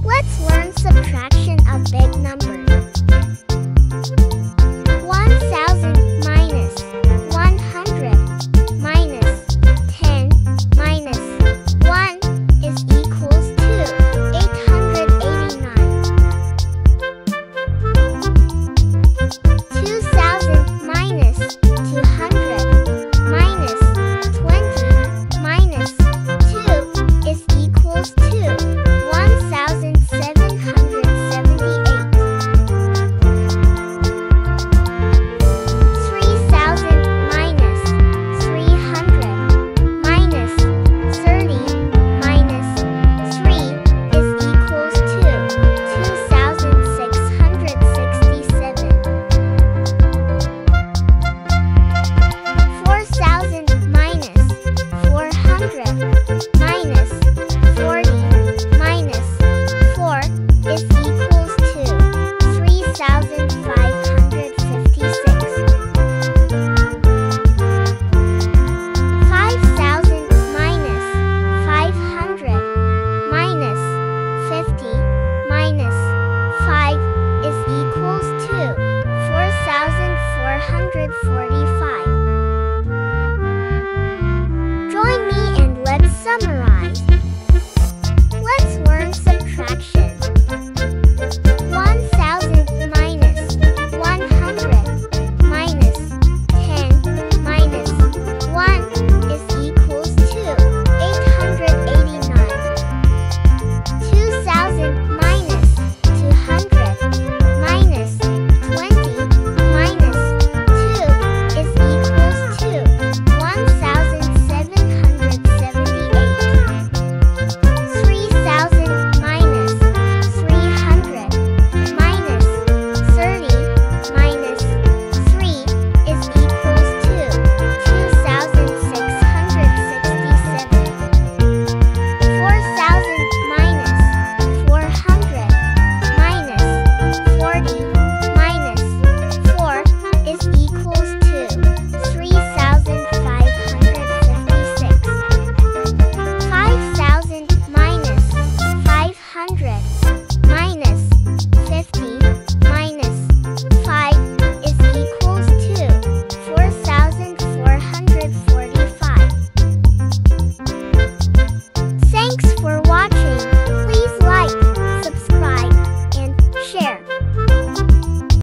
Let's learn subtraction of big numbers.